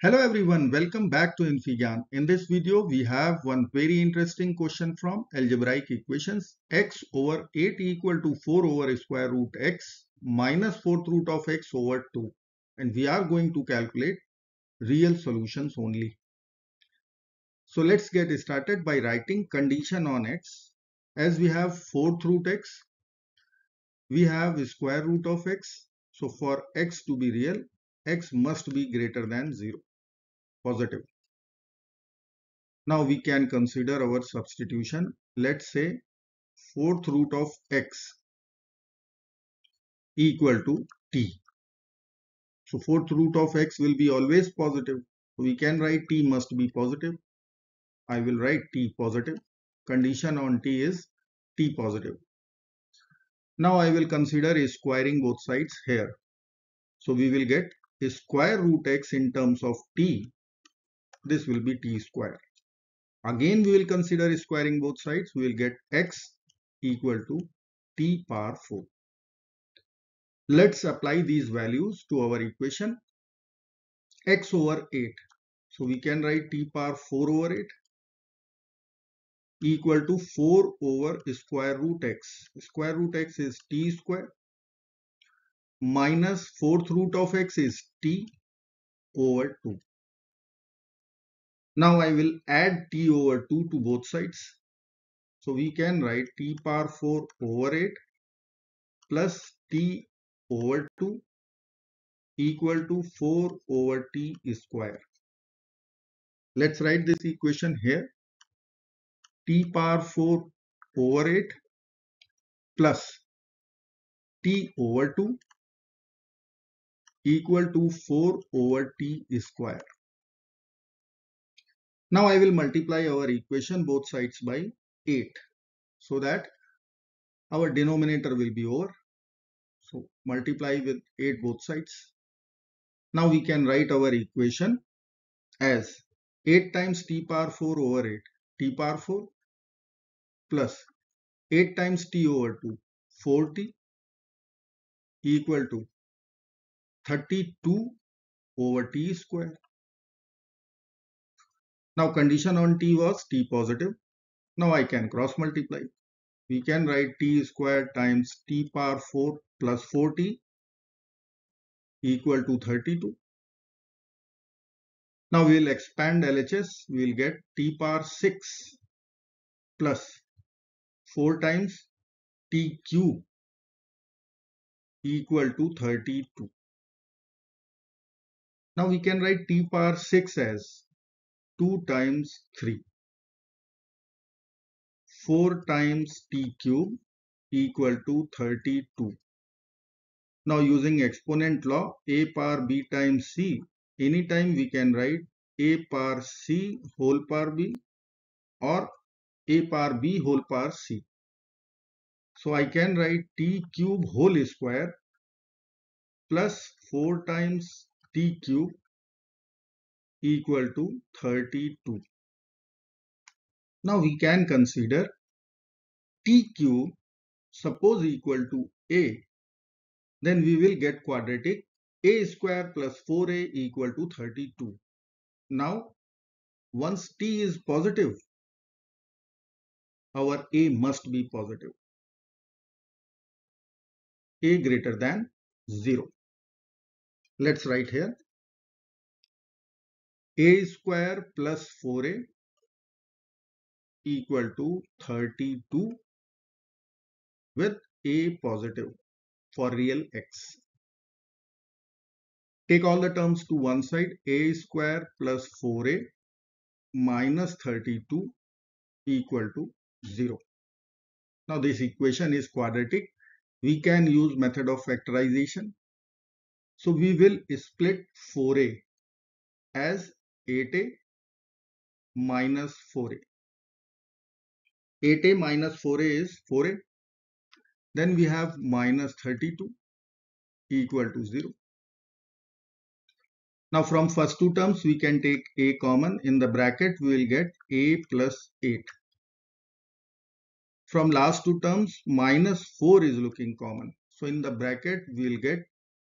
Hello everyone, welcome back to infyGyan. In this video, we have one very interesting question from algebraic equations. X over 8 equal to 4 over square root x minus 4th root of x over 2. And we are going to calculate real solutions only. So let's get started by writing condition on x. As we have 4th root x, we have square root of x. So for x to be real, x must be greater than 0. Positive. Now we can consider our substitution. Let's say 4th root of x equal to t. So 4th root of x will be always positive. So we can write t must be positive. I will write t positive. Condition on t is t positive. Now I will consider squaring both sides here. So we will get square root x in terms of t. This will be t square. Again we will consider squaring both sides. We will get x equal to t power 4. Let's apply these values to our equation. X over 8. So we can write t power 4 over 8 equal to 4 over square root x. Square root x is t square. Minus 4th root of x is t over 2. Now I will add t over 2 to both sides. So we can write t power 4 over 8 plus t over 2 equal to 4 over t square. Let's write this equation here. T power 4 over 8 plus t over 2 equal to 4 over t square. Now I will multiply our equation both sides by 8 so that our denominator will be over. So multiply with 8 both sides. Now we can write our equation as 8 times t power 4 over 8 t power 4 plus 8 times t over 2 4t equal to 32 over t square. Now condition on t was t positive. Now I can cross multiply. We can write t square times t power 4 plus 4t equal to 32. Now we will expand LHS. We will get t power 6 plus 4 times t cube equal to 32. Now we can write t power 6 as 2 times 3, 4 times t cube equal to 32. Now using exponent law, a power b times c, anytime we can write a power c whole power b or a power b whole power c. So I can write t cube whole square plus 4 times t cube equal to 32. Now we can consider t cube suppose equal to a, then we will get quadratic a square plus 4a equal to 32. Now once t is positive, our a must be positive. A greater than 0. Let's write here a square plus 4a equal to 32 with a positive for real x. Take all the terms to one side. A square plus 4a minus 32 equal to 0. Now this equation is quadratic. We can use method of factorization. So we will split 4a as 8a minus 4a. 8a minus 4a is 4a. Then we have minus 32 equal to 0. Now from first two terms we can take a common. In the bracket we will get a plus 8. From last two terms, minus 4 is looking common. So in the bracket, we will get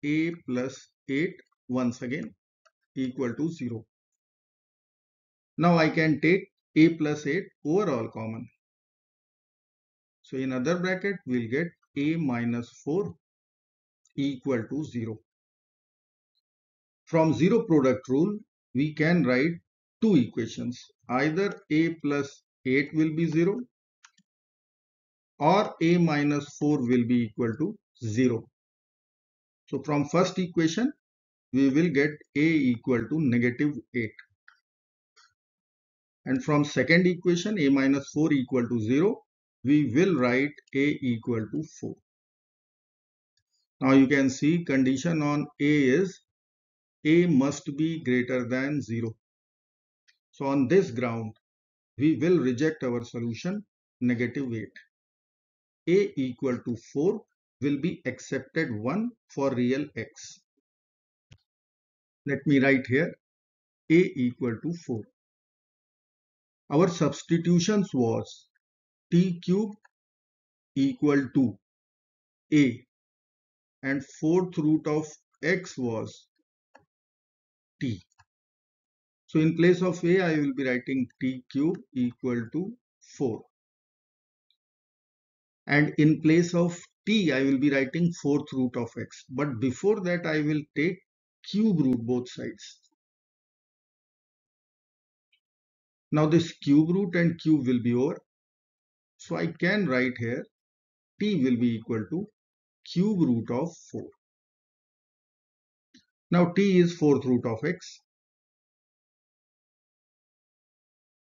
a plus 8 once again. equal to 0. Now I can take a plus 8 overall common. So in other bracket we will get a minus 4 equal to 0. From zero product rule we can write two equations. Either a plus 8 will be 0 or a minus 4 will be equal to 0. So from first equation we will get a equal to negative 8. And from second equation a minus 4 equal to 0 we will write a equal to 4. Now you can see condition on a is a must be greater than 0. So on this ground we will reject our solution negative 8. A equal to 4 will be accepted one for real x. Let me write here a equal to 4. Our substitutions was t cubed equal to a and 4th root of x was t. So in place of a I will be writing t cubed equal to 4. And in place of t I will be writing 4th root of x. But before that I will take cube root both sides. Now this cube root and cube will be over. So I can write here t will be equal to cube root of 4. Now t is 4th root of x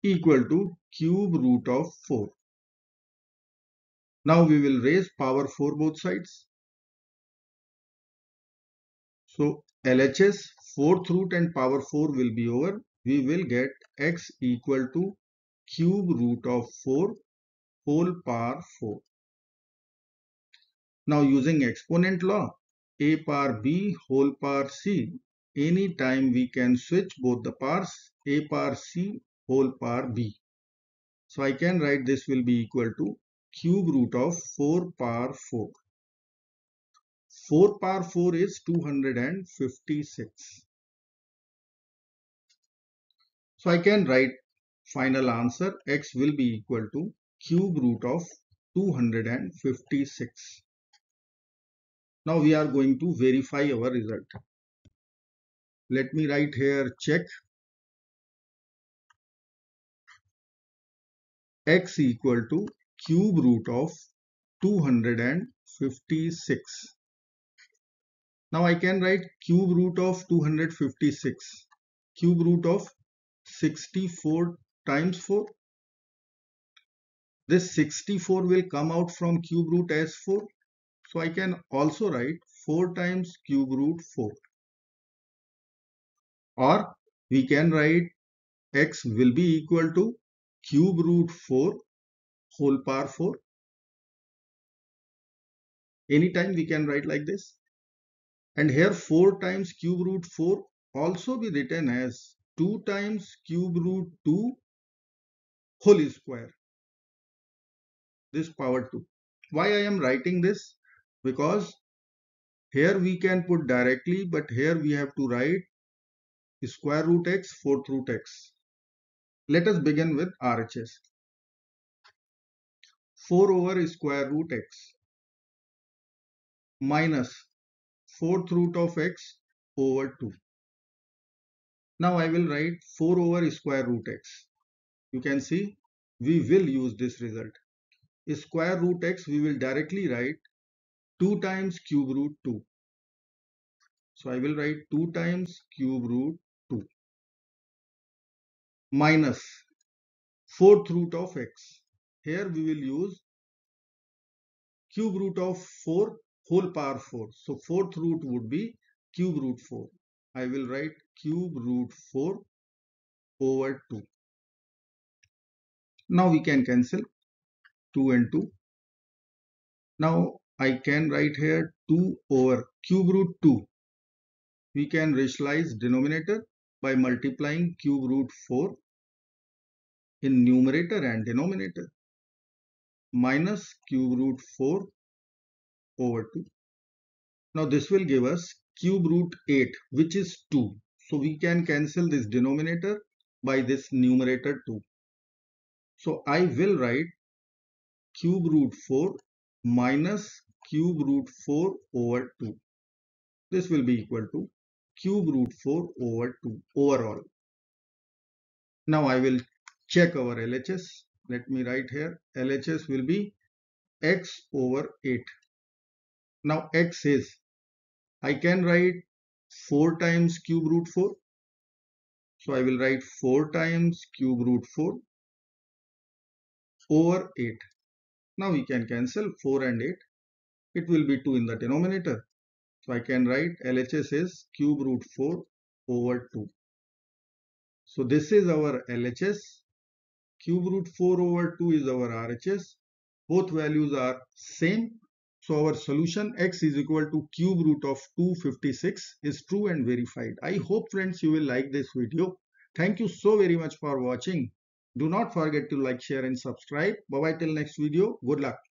equal to cube root of 4. Now we will raise power 4 both sides. So LHS 4th root and power 4 will be over. We will get x equal to cube root of 4 whole power 4. Now using exponent law, a power b whole power c, any time we can switch both the powers, a power c whole power b. So I can write this will be equal to cube root of 4 power 4. 4 power 4 is 256. So I can write final answer x will be equal to cube root of 256. Now we are going to verify our result. Let me write here check x equal to cube root of 256. Now I can write cube root of 256. Cube root of 64 times 4. This 64 will come out from cube root as 4. So I can also write 4 times cube root 4. Or we can write x will be equal to cube root 4 whole power 4. Anytime we can write like this. And here 4 times cube root 4 also be written as 2 times cube root 2 whole square. This power 2. Why I am writing this? Because here we can put directly, but here we have to write square root x, 4th root x. Let us begin with RHS. 4 over square root x minus 4th root of x over 2. Now I will write 4 over square root x. You can see we will use this result. Square root x we will directly write 2 times cube root 2. So I will write 2 times cube root 2 minus 4th root of x. Here we will use cube root of 4 whole power 4. So 4th root would be cube root 4. I will write cube root 4 over 2. Now we can cancel 2 and 2. Now I can write here 2 over cube root 2. We can rationalize denominator by multiplying cube root 4 in numerator and denominator minus cube root 4 over 2. Now this will give us cube root 8, which is 2. So we can cancel this denominator by this numerator 2. So I will write cube root 4 minus cube root 4 over 2. This will be equal to cube root 4 over 2 overall. Now I will check our LHS. Let me write here. LHS will be x over 8. Now x is, I can write 4 times cube root 4. So I will write 4 times cube root 4 over 8. Now we can cancel 4 and 8. It will be 2 in the denominator. So I can write LHS is cube root 4 over 2. So this is our LHS. Cube root 4 over 2 is our RHS. Both values are same. So our solution x is equal to cube root of 256 is true and verified. I hope friends you will like this video. Thank you so very much for watching. Do not forget to like, share and subscribe. Bye bye till next video. Good luck.